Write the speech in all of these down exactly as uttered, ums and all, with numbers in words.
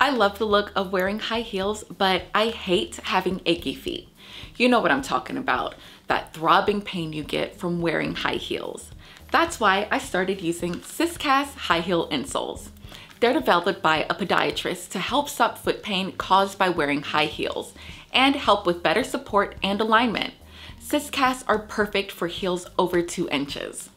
I love the look of wearing high heels, but I hate having achy feet. You know what I'm talking about, that throbbing pain you get from wearing high heels. That's why I started using CISCAS high heel insoles. They're developed by a podiatrist to help stop foot pain caused by wearing high heels and help with better support and alignment. CISCAS are perfect for heels over two inches.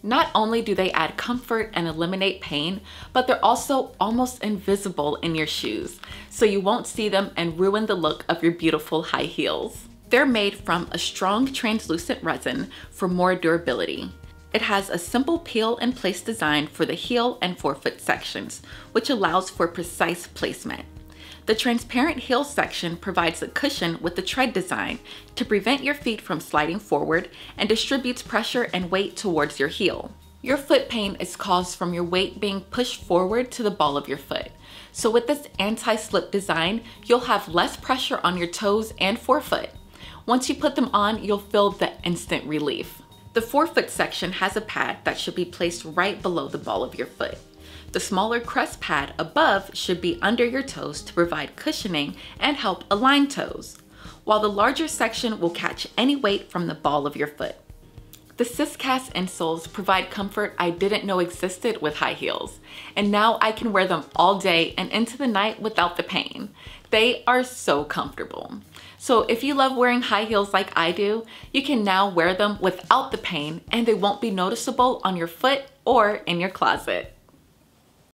Not only do they add comfort and eliminate pain, but they're also almost invisible in your shoes, so you won't see them and ruin the look of your beautiful high heels. They're made from a strong translucent resin for more durability. It has a simple peel and place design for the heel and forefoot sections, which allows for precise placement. The transparent heel section provides a cushion with the tread design to prevent your feet from sliding forward and distributes pressure and weight towards your heel. Your foot pain is caused from your weight being pushed forward to the ball of your foot. So with this anti-slip design, you'll have less pressure on your toes and forefoot. Once you put them on, you'll feel the instant relief. The forefoot section has a pad that should be placed right below the ball of your foot. The smaller crest pad above should be under your toes to provide cushioning and help align toes, while the larger section will catch any weight from the ball of your foot. The CISCAS insoles provide comfort I didn't know existed with high heels, and now I can wear them all day and into the night without the pain. They are so comfortable. So if you love wearing high heels like I do, you can now wear them without the pain and they won't be noticeable on your foot or in your closet.